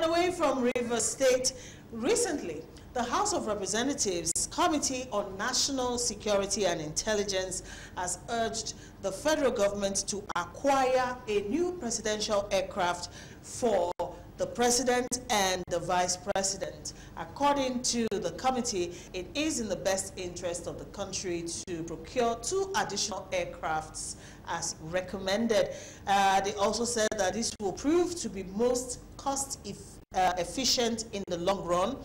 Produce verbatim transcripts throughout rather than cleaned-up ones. And away from Rivers State, recently, the House of Representatives Committee on National Security and Intelligence has urged the federal government to acquire a new presidential aircraft for the president and the vice president. According to the committee, it is in the best interest of the country to procure two additional aircrafts as recommended. Uh, they also said that this will prove to be most cost e- uh, efficient in the long run,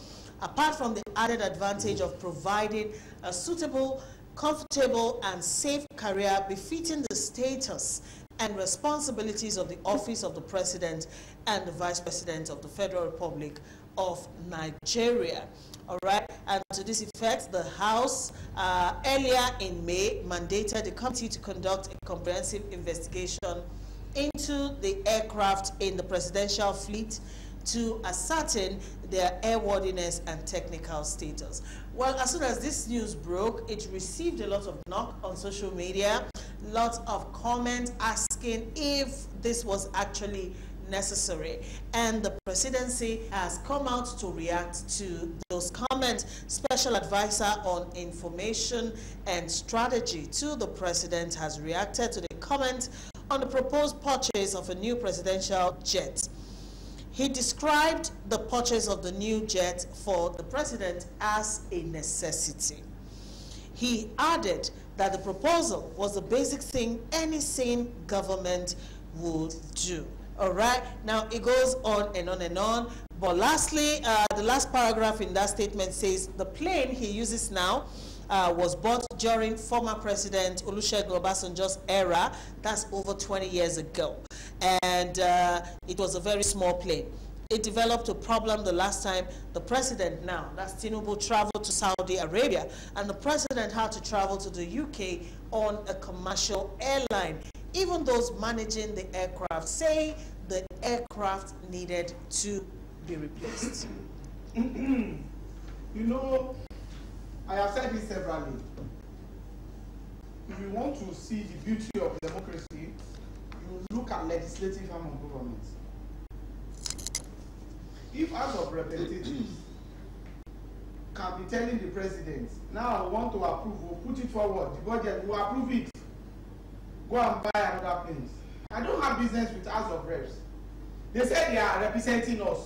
apart from the added advantage of providing a suitable, comfortable, and safe career befitting the status and responsibilities of the office of the president and the vice president of the Federal Republic of Nigeria. All right, and to this effect, the House uh, earlier in May mandated the committee to conduct a comprehensive investigation into the aircraft in the presidential fleet to ascertain their airworthiness and technical status. Well, as soon as this news broke, it received a lot of knock on social media, lots of comments asking if this was actually necessary, and the presidency has come out to react to those comments. Special advisor on information and strategy to the president has reacted to the comment on the proposed purchase of a new presidential jet. He described the purchase of the new jet for the president as a necessity. He added that the proposal was the basic thing any sane government would do. All right, now it goes on and on and on. But lastly, uh, the last paragraph in that statement says the plane he uses now Uh, was bought during former President Olusegun Obasanjo's era. That's over twenty years ago. And uh, it was a very small plane. It developed a problem the last time the president now, that's Tinubu, traveled to Saudi Arabia. And the president had to travel to the U K on a commercial airline. Even those managing the aircraft say the aircraft needed to be replaced. You know, I have said this severally. If you want to see the beauty of democracy, you look at legislative arm of government. If House of Representatives can be telling the president, now I want to approve, we'll put it forward, the budget will approve it. Go and buy another place. I don't have business with House of Reps. They say they are representing us.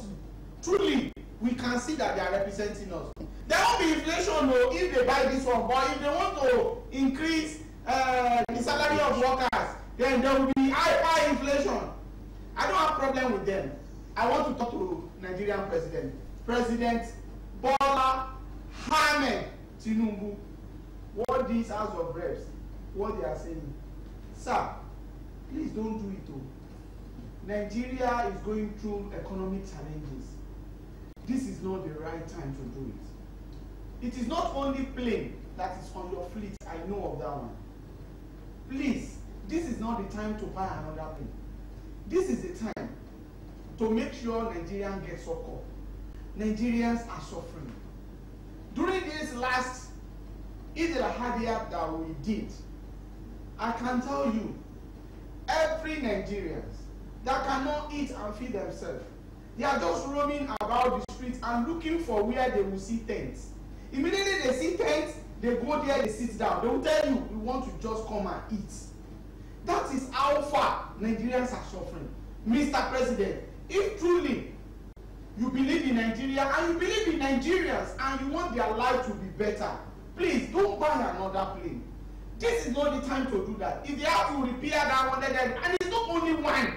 Truly, we can see that they are representing us. There won't be inflation though, if they buy this one, but if they want to increase uh, the salary of workers, then there will be high inflation. I don't have a problem with them. I want to talk to Nigerian president. President Bola Ahmed Tinubu, what these House of Reps, what they are saying. Sir, please don't do it though. Nigeria is going through economic challenges. This is not the right time to do it. It is not only plane that is on your fleet, I know of that one. Please, this is not the time to buy another plane. This is the time to make sure Nigerians get succor. Nigerians are suffering. During this last Eid al-Adha that we did, I can tell you, every Nigerian that cannot eat and feed themselves, they are just roaming about the streets and looking for where they will see tents. Immediately they see tents, they go there, they sit down. They will tell you, we want to just come and eat. That is how far Nigerians are suffering. Mister President, if truly you believe in Nigeria and you believe in Nigerians and you want their life to be better, please don't buy another plane. This is not the time to do that. If they have to repair that one, and it's not only one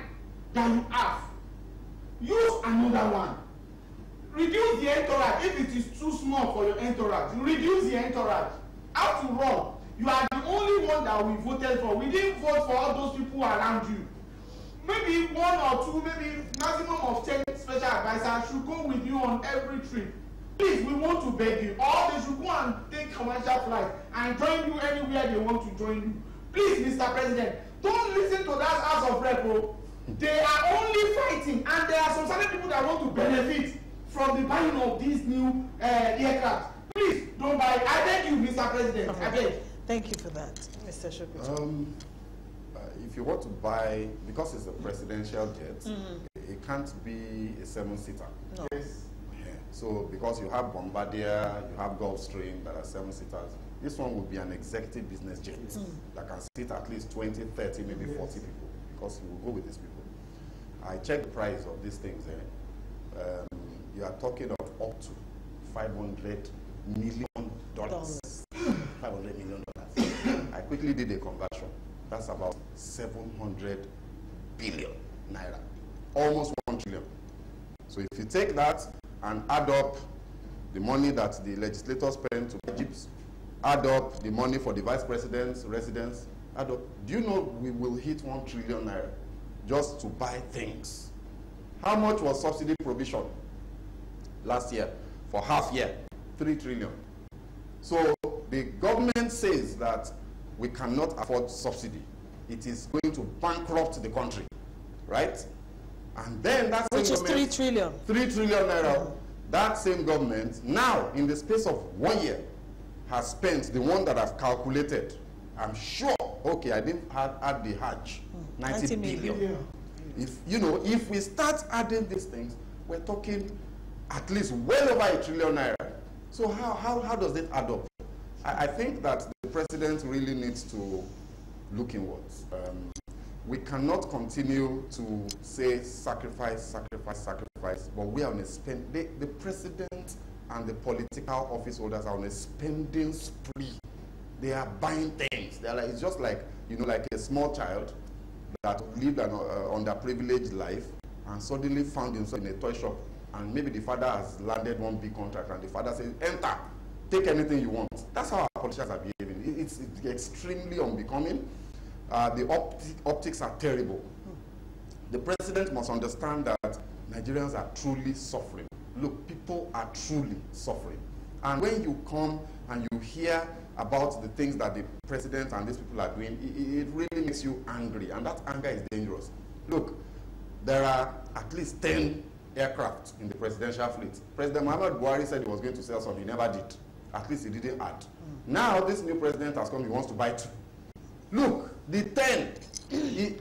that you have, use another one. Reduce the entourage. If it is too small for your entourage, you reduce the entourage. After all, you are the only one that we voted for. We didn't vote for all those people around you. Maybe one or two, maybe maximum of ten special advisors should go with you on every trip. Please, we want to beg you. Or they should go and take commercial flights and join you anywhere they want to join you. Please, Mister President, don't listen to that House of Reps. They are only fighting, and there are some certain people that want to benefit from the buying of these new uh, aircraft. Please don't buy it. I beg you, Mister President. Okay. I beg. Thank you for that, Mister Shokutu. Um, uh, if you want to buy, because it's a presidential jet, mm-hmm. it can't be a seven-seater. No. Yes. Yeah. So because you have Bombardier, you have Gulfstream that are seven-seaters, this one would be an executive business jet yes. that can sit at least twenty, thirty, maybe yes. forty people, because you will go with these people. I checked the price of these things. Eh? Um, you are talking of up to five hundred million dollars. five hundred million dollars. I quickly did a conversion. That's about seven hundred billion naira, almost one trillion. So if you take that and add up the money that the legislators spend to buy jeeps, add up the money for the vice president's residence, add up, do you know we will hit one trillion naira just to buy things? How much was subsidy provision last year for half year? Three trillion. So the government says that we cannot afford subsidy. It is going to bankrupt the country, right? And then that same government, which is three trillion. Three trillion naira. That same government now, in the space of one year, has spent the one that I've calculated. I'm sure. Okay, I didn't add, add the Hajj. ninety billion. If you know, if we start adding these things, we're talking at least well over a trillion naira. So how how how does it add up? I, I think that the president really needs to look inwards. Um, we cannot continue to say sacrifice, sacrifice, sacrifice, but we are on a spend. They, the president and the political office holders are on a spending spree. They are buying things. They are like, it's just like, you know, like a small child that lived an uh, underprivileged life and suddenly found himself in a toy shop, and maybe the father has landed one big contract and the father says, enter, take anything you want. That's how our politicians are behaving. It's, it's extremely unbecoming. Uh, the opti optics are terrible. The president must understand that Nigerians are truly suffering. Look, people are truly suffering. And when you come and you hear about the things that the president and these people are doing, it, it really makes you angry. And that anger is dangerous. Look, there are at least ten aircraft in the presidential fleet. President Muhammadu Buhari said he was going to sell some. He never did. At least he didn't add. Mm. Now this new president has come, he wants to buy two. Look, the ten the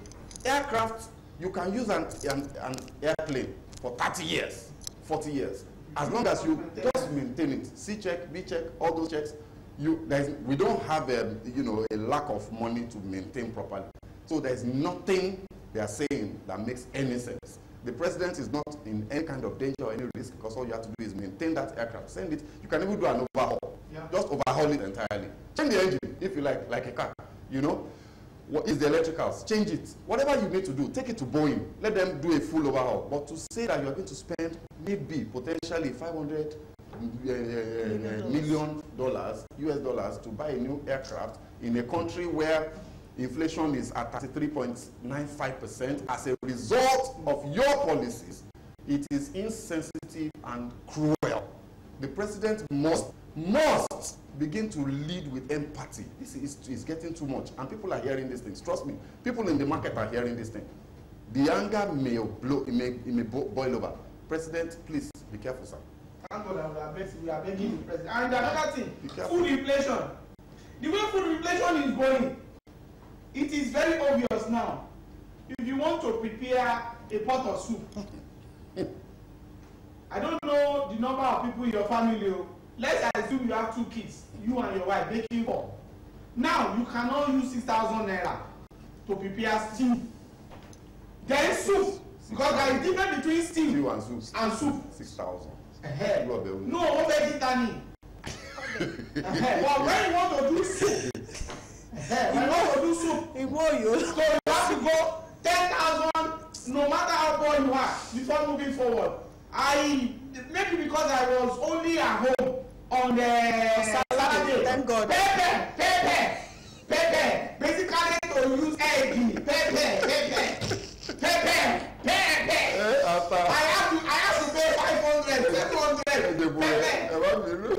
aircraft, you can use an, an, an airplane for thirty years, forty years. As long as you just maintain it. C check, B check, all those checks. You, there's, we don't have a, you know, a lack of money to maintain properly. So there's nothing they are saying that makes any sense. The president is not in any kind of danger or any risk, because all you have to do is maintain that aircraft, send it. You can even do an overhaul. Yeah. Just overhaul it entirely. Change the engine, if you like, like a car, you know. What is the electricals? Change it. Whatever you need to do, take it to Boeing. Let them do a full overhaul. But to say that you're going to spend maybe, potentially, five hundred million dollars, U S dollars, to buy a new aircraft in a country where inflation is at thirty-three point nine five percent as a result of your policies, it is insensitive and cruel. The president must, must begin to lead with empathy. This is, is getting too much. And people are hearing these things. Trust me, people in the market are hearing this thing. The anger may blow, it may, it may boil over. President, please be careful, sir. Thank God, we are begging the president. And another thing, food inflation. The way food inflation is going, it is very obvious now. If you want to prepare a pot of soup, I don't know the number of people in your family. Let's assume you have two kids, you and your wife, baking for. Now, you cannot use six thousand naira to prepare stew. There is soup, because there is difference between stew and soup. And soup. six thousand. Uh-huh. No, over Itani. But when you want to do soup, Hey, you want to do soup. It will you. So you have to go ten thousand, no matter how poor you are, before moving forward. I, maybe because I was only at home on the Saturday. Saturday. Thank God. Pepe, pepe, pepe. Basically, to use egg. Pepe, pepe, pepe, pepe. Pepe. I have to, I have to pay five hundred, seven hundred. Pepe.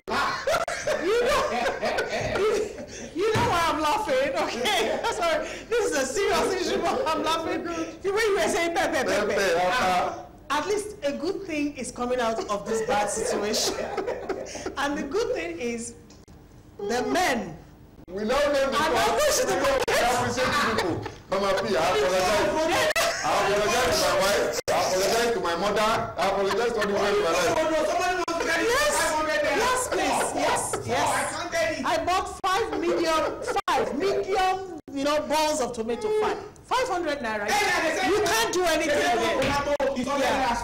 Okay, that's why this is a serious issue, but I'm laughing. The way you were saying pepe, pepe. Um, at least a good thing is coming out of this bad situation. And the good thing is the men. We now know the I appreciate people. Come up here. I apologize. I apologize to my wife. I apologize mother, I apologize for the way you arrived. No, no, somebody wants to get it. Yes, yes, please, yes, yes. I can't get it. I bought five medium, five medium, you know, balls of tomato, five. five hundred naira. You can't do anything with it. Yeah.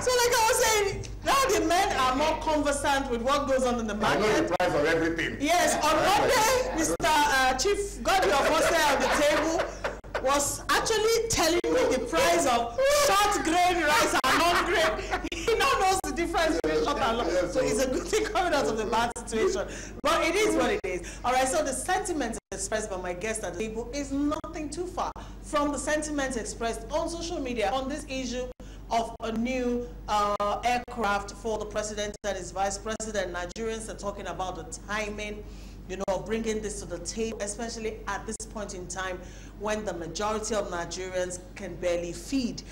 So like I was saying, now the men are more conversant with what goes on in the market. I know the price of everything. Yes, on Monday, Mister Uh, Chief Godfrey of Hosea on the table was actually telling me the price of short grain rice and non-grain. He now knows the difference between short and long. So it's a good thing coming out of the bad situation. But it is what it is. All right, so the sentiment expressed by my guest at the table is nothing too far from the sentiment expressed on social media on this issue of a new uh, aircraft for the president and his vice president. Nigerians are talking about the timing, you know, of bringing this to the table, especially at this point in time when the majority of Nigerians can barely feed.